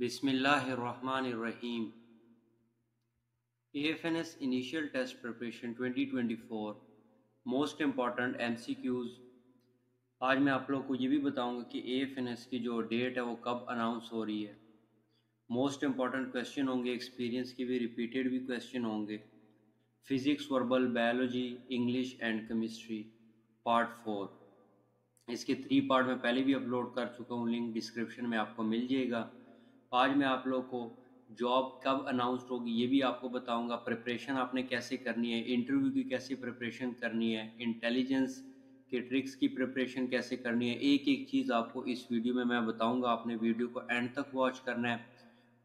बिस्मिल्लाहिर्रहमानिर्रहीम। AFNS Initial Test Preparation 2024 Most Important MCQs। आज मैं आप लोग को ये भी बताऊंगा कि AFNS की जो डेट है वो कब अनाउंस हो रही है। मोस्ट इम्पॉर्टेंट क्वेश्चन होंगे, एक्सपीरियंस के भी, रिपीटेड भी क्वेश्चन होंगे। Physics, verbal, biology, English and chemistry part 4। इसके 3 पार्ट में पहले भी अपलोड कर चुका हूँ, लिंक डिस्क्रिप्शन में आपको मिल जाएगा। आज मैं आप लोग को जॉब कब अनाउंस्ड होगी ये भी आपको बताऊंगा, प्रिपरेशन आपने कैसे करनी है, इंटरव्यू की कैसे प्रिपरेशन करनी है, इंटेलिजेंस के ट्रिक्स की प्रिपरेशन कैसे करनी है, एक एक चीज़ आपको इस वीडियो में मैं बताऊंगा। आपने वीडियो को एंड तक वॉच करना है।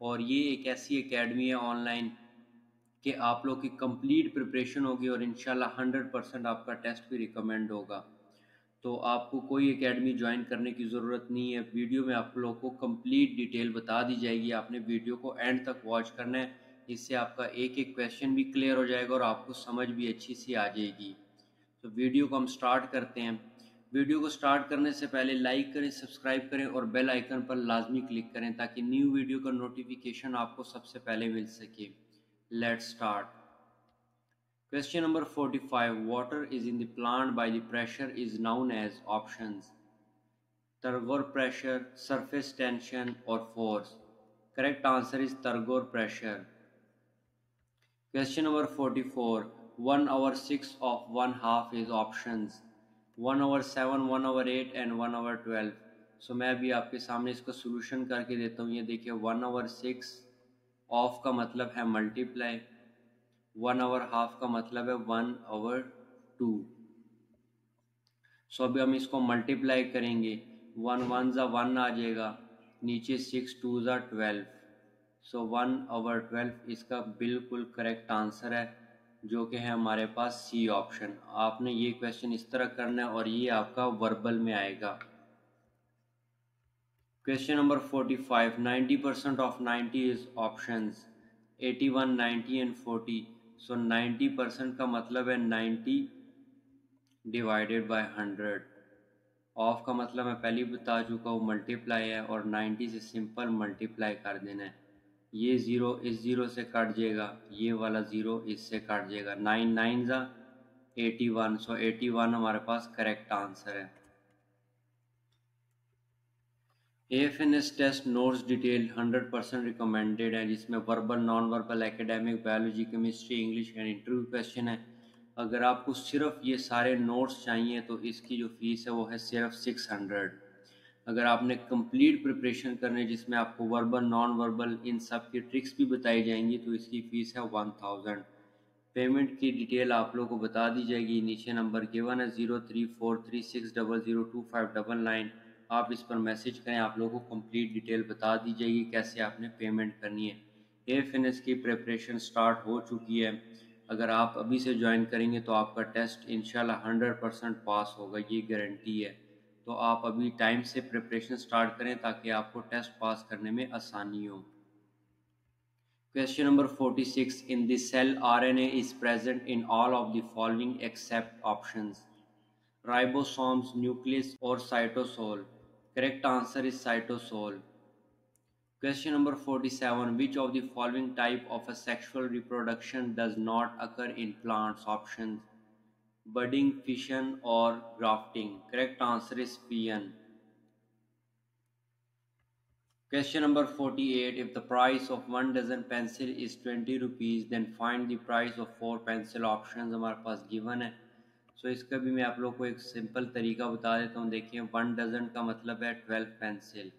और ये एक ऐसी एकेडमी है ऑनलाइन कि आप लोग की कंप्लीट प्रिपरेशन होगी और इंशाल्लाह 100% आपका टेस्ट भी रिकमेंड होगा। तो आपको कोई एकेडमी ज्वाइन करने की ज़रूरत नहीं है। वीडियो में आप लोगों को कंप्लीट डिटेल बता दी जाएगी, आपने वीडियो को एंड तक वॉच करना है। इससे आपका एक एक क्वेश्चन भी क्लियर हो जाएगा और आपको समझ भी अच्छी सी आ जाएगी। तो वीडियो को हम स्टार्ट करते हैं। वीडियो को स्टार्ट करने से पहले लाइक करें, सब्सक्राइब करें और बेल आइकन पर लाजमी क्लिक करें ताकि न्यू वीडियो का नोटिफिकेशन आपको सबसे पहले मिल सके। Let's start. Question number 45. Water is in the plant by the pressure is known as options: turgor pressure, surface tension or force. Correct answer is turgor pressure. Question number 44. 1/6 of 1/2 is options: 1/7, 1/8 and 1/12. So मैं अभी आपके सामने इसको solution करके देता हूँ। ये देखिए 1/6 ऑफ का मतलब है मल्टीप्लाई, 1/2 का मतलब है 1/2। सो अभी हम इसको मल्टीप्लाई करेंगे। 1 1 ज़ा 1 आ जाएगा, नीचे 6 2 ज़ा 12। सो 1/12 इसका बिल्कुल करेक्ट आंसर है, जो कि है हमारे पास सी ऑप्शन। आपने ये क्वेश्चन इस तरह करना है और ये आपका वर्बल में आएगा। Question number 45. 90% of 90 is options: 81, 90 and 40. So 90% का मतलब है 90 डिवाइडेड बाय 100। ऑफ का मतलब मैं पहले ही बता चुका हूँ, मल्टीप्लाई है और 90 से सिंपल मल्टीप्लाई कर देना है। ये ज़ीरो इस ज़ीरो से कट जाएगा, ये वाला ज़ीरो इससे कट जाएगा। 9 9 ज़ा 81। सो 81 हमारे पास करेक्ट आंसर है। AFNS test notes detail 100% recommended है, जिसमें verbal, non verbal, academic, biology, chemistry, English and interview question है। अगर आपको सिर्फ ये सारे नोट्स चाहिए तो इसकी जो फीस है वो है सिर्फ 600। अगर आपने कंप्लीट प्रिपरेशन करनी है जिसमें आपको वर्बल, नॉन वर्बल इन सब की ट्रिक्स भी बताई जाएंगी तो इसकी फ़ीस है 1000। पेमेंट की डिटेल आप लोगों को बता दी जाएगी। नीचे नंबर गिवन है 0343600259। आप इस पर मैसेज करें, आप लोगों को कंप्लीट डिटेल बता दी जाएगी कैसे आपने पेमेंट करनी है। AFNS की प्रिपरेशन स्टार्ट हो चुकी है। अगर आप अभी से ज्वाइन करेंगे तो आपका टेस्ट इंशाल्लाह 100% पास होगा, ये गारंटी है। तो आप अभी टाइम से प्रिपरेशन स्टार्ट करें ताकि आपको टेस्ट पास करने में आसानी हो। Question number 46. In the cell RNA is present in all of the following except options: ribosomes, nucleus और cytosol. Correct answer is cytosol. Question number 47. Which of the following type of a sexual reproduction does not occur in plants? Options: budding, fission or grafting. Correct answer is fission. Question number 48. If the price of 1 dozen pencil is 20 rupees, then find the price of 4 pencil. Options हमारे पास given है। सो इसका भी मैं आप लोग को एक simple तरीका बता देता हूँ। देखिए 1 डज़न का मतलब है 12 पेंसिल।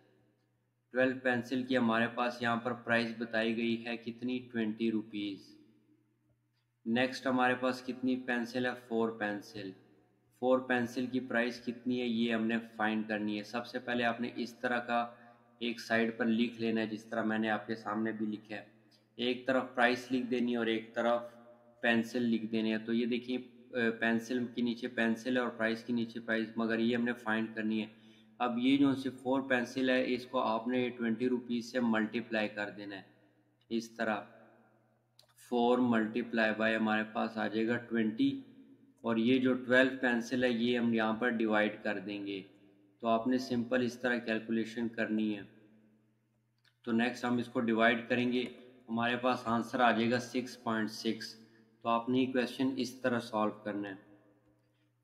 12 पेंसिल की हमारे पास यहाँ पर प्राइस बताई गई है कितनी, 20 रुपीज़। नेक्स्ट हमारे पास कितनी पेंसिल है, 4 पेंसिल। 4 पेंसिल की प्राइस कितनी है ये हमने फाइंड करनी है। सबसे पहले आपने इस तरह का एक साइड पर लिख लेना है, जिस तरह मैंने आपके सामने भी लिखा है। एक तरफ प्राइस लिख देनी है और एक तरफ पेंसिल लिख देनी है। तो ये देखिए पेंसिल के नीचे पेंसिल है और प्राइस के नीचे प्राइस, मगर ये हमने फाइंड करनी है। अब ये जो से 4 पेंसिल है इसको आपने 20 रुपीज़ से मल्टीप्लाई कर देना है। इस तरह 4 मल्टीप्लाई बाय हमारे पास आ जाएगा 20 और ये जो 12 पेंसिल है ये हम यहाँ पर डिवाइड कर देंगे। तो आपने सिंपल इस तरह कैलकुलेशन करनी है। तो नेक्स्ट हम इसको डिवाइड करेंगे, हमारे पास आंसर आ जाएगा 6.6। तो आपने ये क्वेश्चन इस तरह सॉल्व करना है।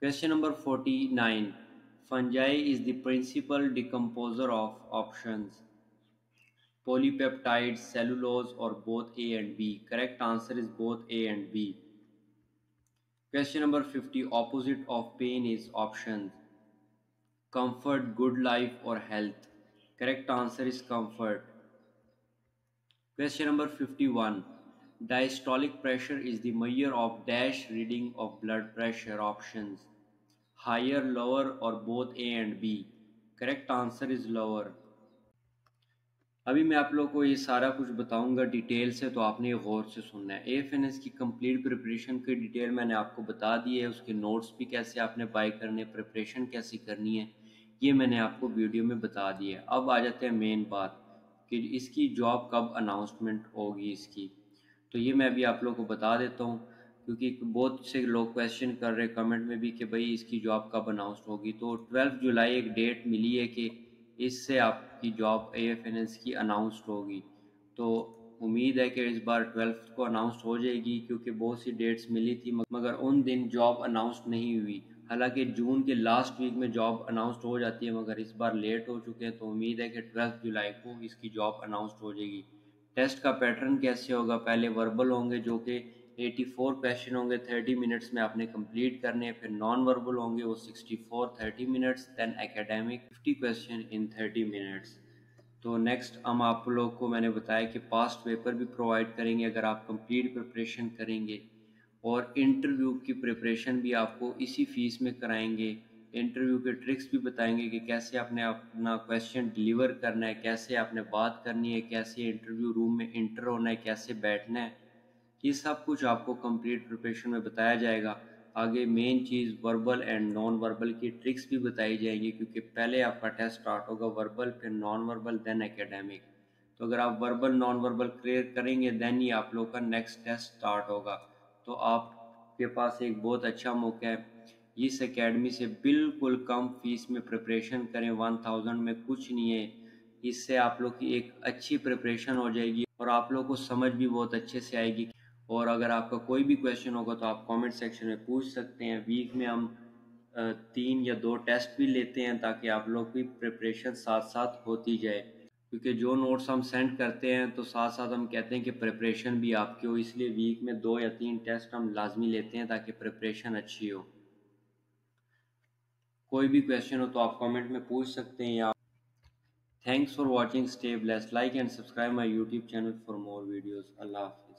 Question number 49, fungi is the principal decomposer of options polypeptide, cellulose और both A and B. Correct answer is both A and B. Question number 50, opposite of pain is option comfort, good life और health. Correct answer is comfort. Question number 51, diastolic pressure is the measure of dash reading of blood pressure. Options higher, lower और both A and B। Correct answer is lower। अभी मैं आप लोगों को ये सारा कुछ बताऊंगा डिटेल से, तो आपने ये गौर से सुनना है। AFNS की कंप्लीट प्रिपरेशन की डिटेल मैंने आपको बता दी है, उसके नोट्स भी कैसे आपने बाय करने, प्रिपरेशन कैसी करनी है, ये मैंने आपको वीडियो में बता दी है। अब आ जाते हैं मेन बात कि इसकी जॉब कब अनाउंसमेंट होगी इसकी, तो ये मैं अभी आप लोगों को बता देता हूँ, क्योंकि बहुत से लोग क्वेश्चन कर रहे कमेंट में भी कि भाई इसकी जॉब कब अनाउंस होगी। तो 12 जुलाई एक डेट मिली है कि इससे आपकी जॉब AFNS की अनाउंस होगी। तो उम्मीद है कि इस बार 12 को अनाउंस हो जाएगी, क्योंकि बहुत सी डेट्स मिली थी मगर उन दिन जॉब अनाउंस नहीं हुई। हालांकि जून के लास्ट वीक में जॉब अनाउंस हो जाती है, मगर इस बार लेट हो चुके हैं। तो उम्मीद है कि 12 जुलाई को इसकी जॉब अनाउंस हो जाएगी। टेस्ट का पैटर्न कैसे होगा, पहले वर्बल होंगे जो कि 84 क्वेश्चन होंगे, 30 मिनट्स में आपने कंप्लीट करने हैं। फिर नॉन वर्बल होंगे वो 64, 30 minutes. Then academic 50 question in 30 minutes. तो नेक्स्ट हम आप लोग को मैंने बताया कि पास्ट पेपर भी प्रोवाइड करेंगे अगर आप कंप्लीट प्रिपरेशन करेंगे, और इंटरव्यू की प्रिपरेशन भी आपको इसी फीस में कराएंगे। इंटरव्यू के ट्रिक्स भी बताएंगे कि कैसे आपने अपना क्वेश्चन डिलीवर करना है, कैसे आपने बात करनी है, कैसे इंटरव्यू रूम में इंटर होना है, कैसे बैठना है, ये सब कुछ आपको कंप्लीट प्रिपरेशन में बताया जाएगा। आगे मेन चीज़ वर्बल एंड नॉन वर्बल की ट्रिक्स भी बताई जाएंगी, क्योंकि पहले आपका टेस्ट स्टार्ट होगा वर्बल, फिर नॉन वर्बल, देन एकेडमिक। तो अगर आप वर्बल नॉन वर्बल क्लियर करेंगे देन ही आप लोग का नेक्स्ट टेस्ट स्टार्ट होगा। तो आपके पास एक बहुत अच्छा मौका है। इस एकेडमी से बिल्कुल कम फीस में प्रिपरेशन करें, 1000 में कुछ नहीं है। इससे आप लोग की एक अच्छी प्रिपरेशन हो जाएगी और आप लोग को समझ भी बहुत अच्छे से आएगी। और अगर आपका कोई भी क्वेश्चन होगा तो आप कमेंट सेक्शन में पूछ सकते हैं। वीक में हम 3 या 2 टेस्ट भी लेते हैं ताकि आप लोग की प्रिपरेशन साथ साथ होती जाए, क्योंकि जो नोट्स हम सेंड करते हैं तो साथ साथ हम कहते हैं कि प्रिपरेशन भी आपकी हो, इसलिए वीक में 2 या 3 टेस्ट हम लाजमी लेते हैं ताकि प्रिपरेशन अच्छी हो। कोई भी क्वेश्चन हो तो आप कमेंट में पूछ सकते हैं। या thanks for watching, stay blessed, like and subscribe my YouTube channel for more videos. अल्लाह हाफिज़।